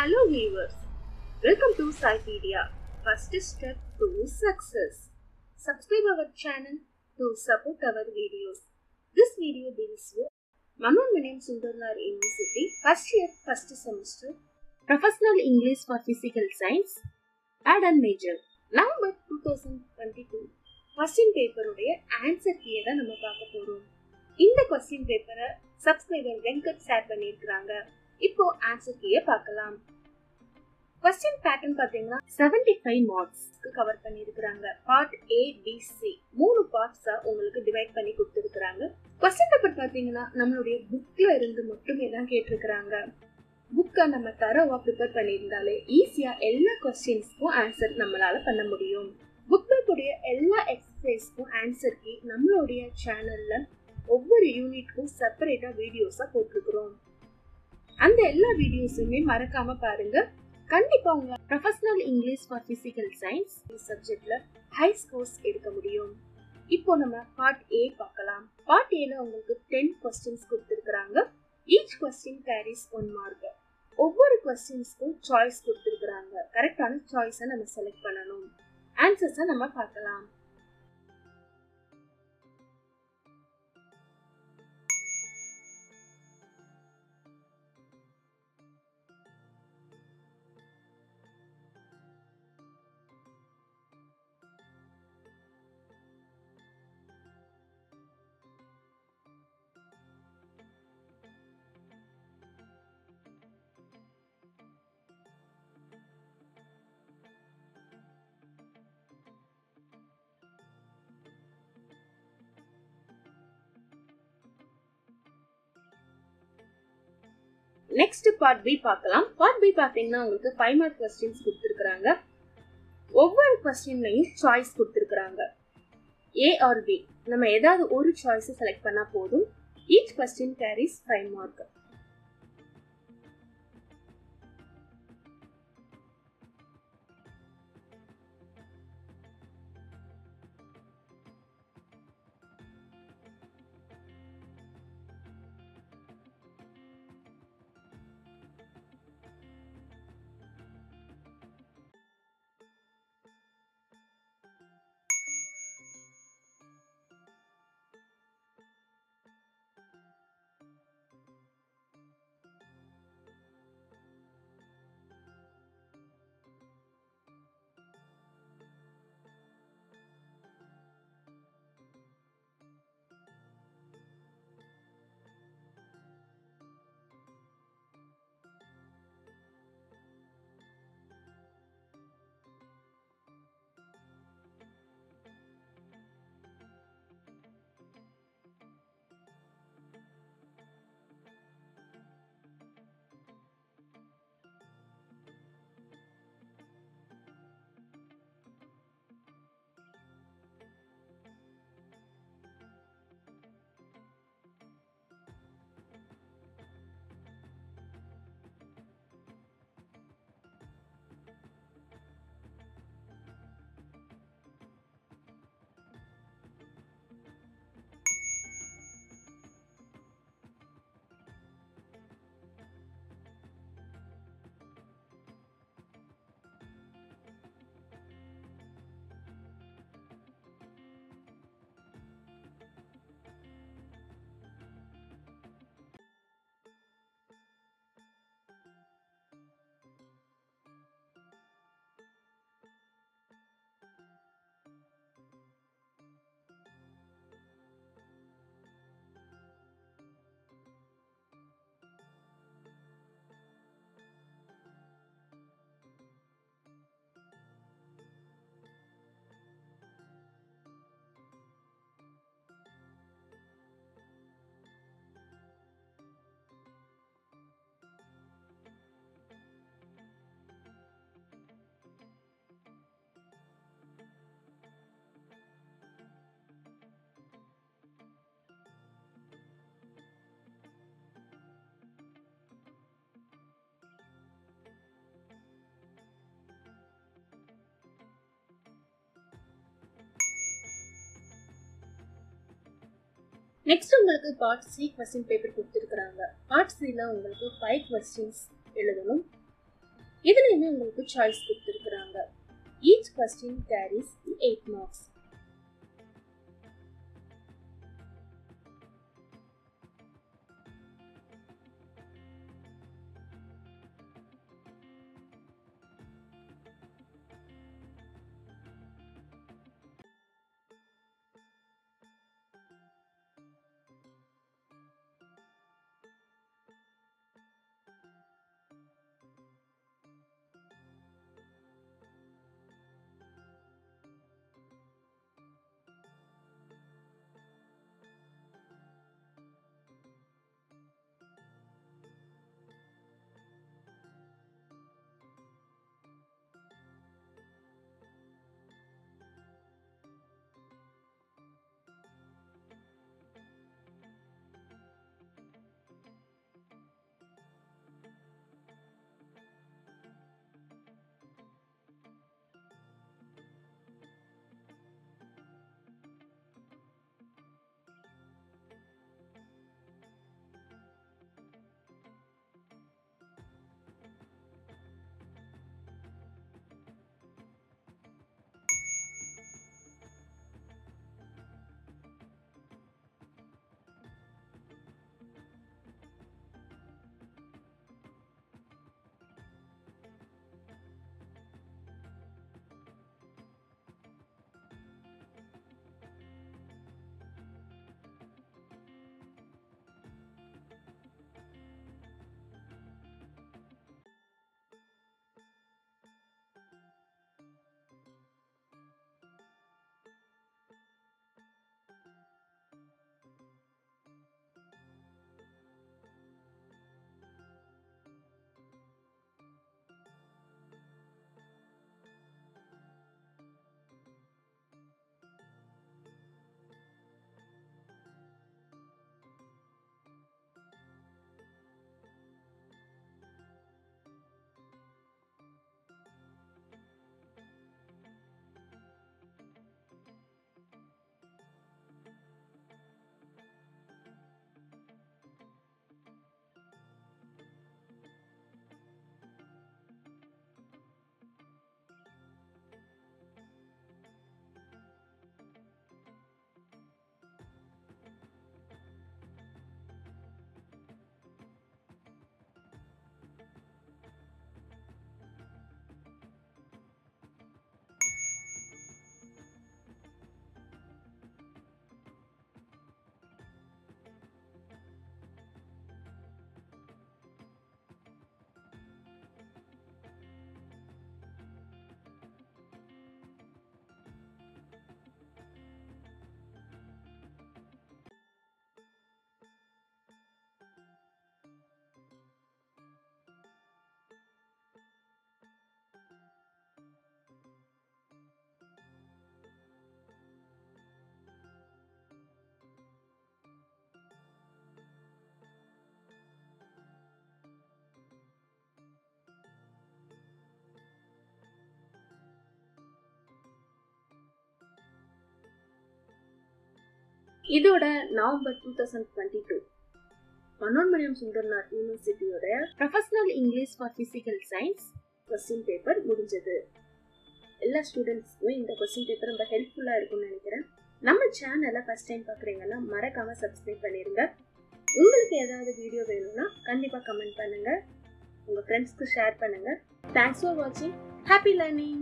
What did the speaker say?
Hello viewers, welcome to Scipedia. First step to success. Subscribe our channel to support our videos. This video deals with Manonmaniam Sundaranar University, first year, first semester, Professional English for Physical Science, Add and Major, November 2022. Question paper உடைய answer கீயை தான் நம்ம பார்க்கப் போறோம். இந்த question paper subscriber Venkat share பண்ணியிருக்கிறாங்க. இப்போ answer கீயை பார்க்கலாம். Question pattern பார்த்தீங்கன்னா 75 marks cover பண்ணியிருக்கிறாங்க. Part A, B, C. 3 parts உங்களுக்கு divide பண்ணி கொடுத்திருக்கிறாங்க. Question paper பார்த்தீங்கன்னா நம்மளுடைய bookல இருந்து மட்டுமே தான் கேட்டிருக்கிறாங்க. புக்க நம்ம தரவா prepare பண்ணியிருந்தாலே ஈஸியா எல்லா questions-க்கும் answer நம்மளால பண்ண முடியும். Book paper உடைய எல்லா exercise-க்கும் answer கீ நம்மளுடைய channel-ல ஒவ்வொரு யூனிட்க்கும் செப்பரேட்டா வீடியோஸா போட்டுக்கிறோம். அந்த எல்லா வீடியோஸுமே மறக்காம பாருங்க. கண்டிப்பா உங்க Professional English for Physical Science சப்ஜெக்ட்ல ஹை ஸ்கோர்ஸ் எடுக்க முடியும். இப்போ நம்ம பார்ட் A பார்க்கலாம். பார்ட் A ல உங்களுக்கு 10 questions கொடுத்திருக்காங்க. Each question carries 1 mark. ஒவ்வொரு questions-க்கும் choice கொடுத்திருக்காங்க. கரெக்ட்டான choice-ஐ நம்ம செலக்ட் பண்ணனும். Answers-ஐ நம்ம பார்க்கலாம். Next part B பார்க்கலாம். Part B பார்த்தீங்கன்னா உங்களுக்கு 5 mark questions கொடுத்திருக்காங்க. ஒவ்வொரு questionலயும் choice கொடுத்திருக்காங்க. A or B. நம்ம ஏதாவது ஒரு choice செலக்ட் பண்ணா போதும். Each question carries 5 mark. Next உங்களுக்கு part C question paper கொடுத்திருக்காங்க. Part Cல உங்களுக்கு 5 questions எழுதணும். choice. Each question carries 8 marks. This is November 2022. Manonmaniam Sundaranar University Professional English for Physical Science question paper mudinjathu. All students inda question paper romba helpful ah irukku nenikiren. Nama channel la first time paakreenga marakama subscribe pannirunga. Ungalku edhavadhu video venumna kandipa comment pannunga. Unga friends ku share pannunga. Thanks for watching. Happy learning.